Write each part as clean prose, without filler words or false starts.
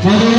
Terima kasih.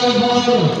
Saya Another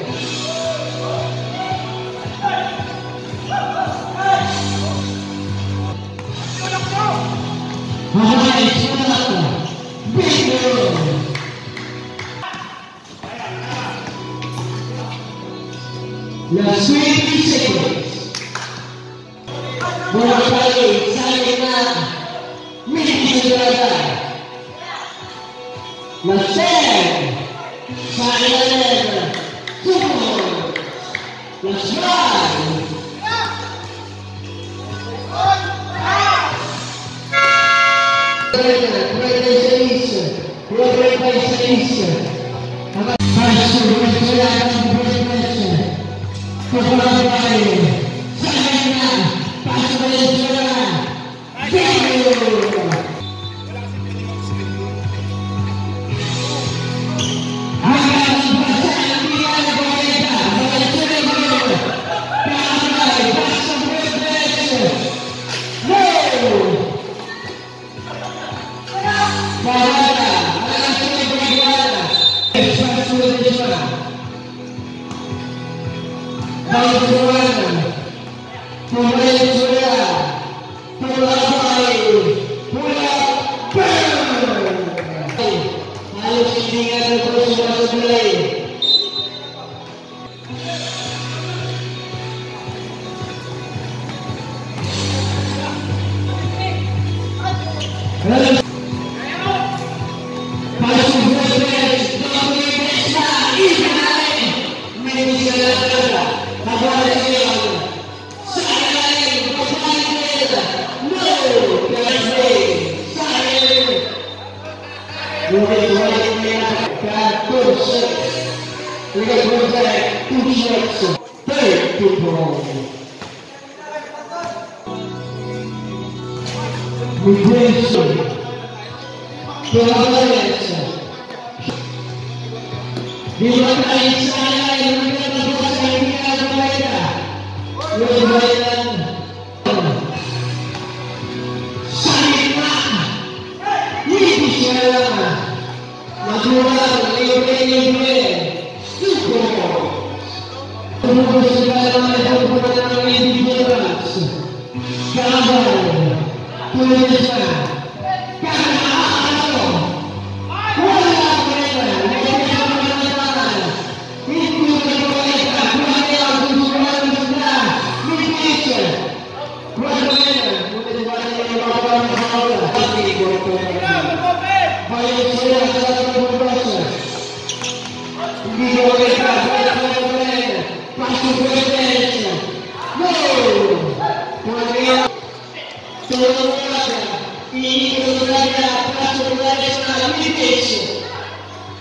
mi piace,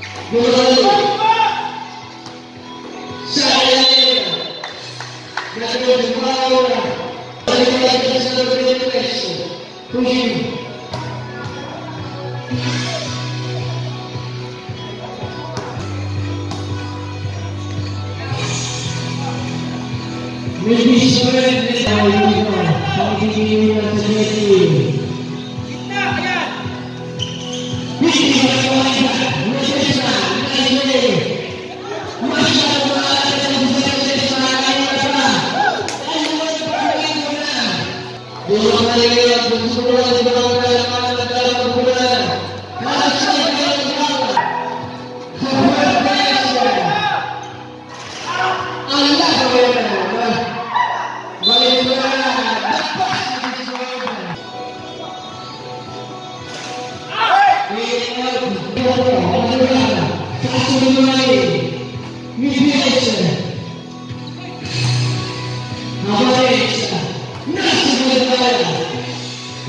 ma Sambung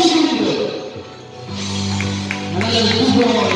sungguh. Anak yang